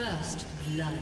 First blood.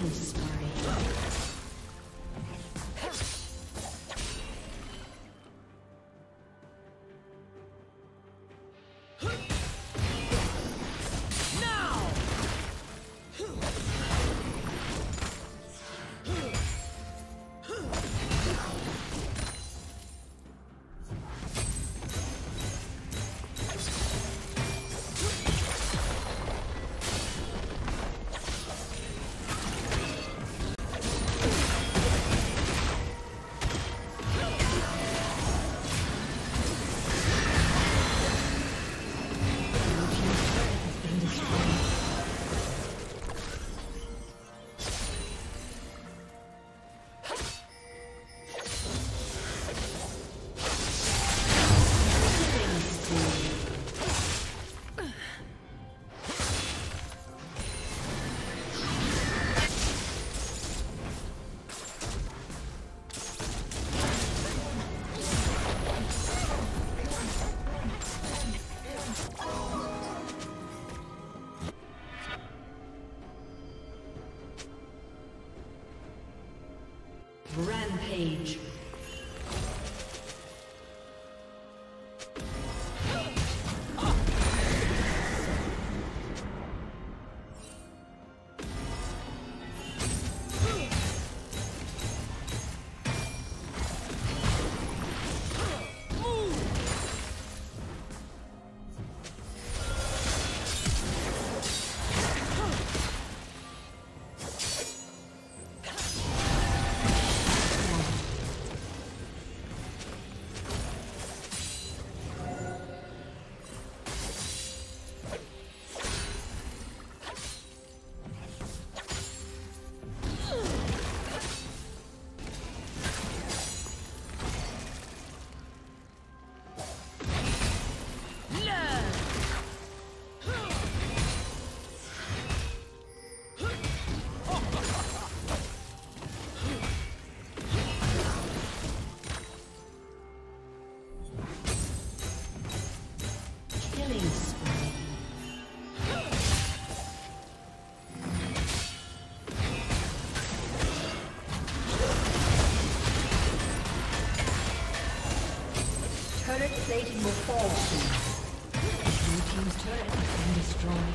Killing spree. Rampage. Plating will fall soon. Blue team's turret has been destroyed.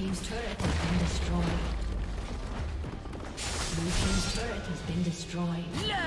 team's turret has been destroyed. Blue team's turret has been destroyed. No!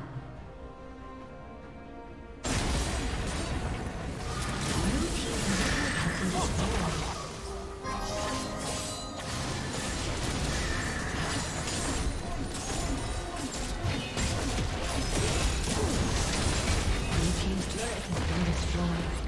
Blue team's turret has been destroyed.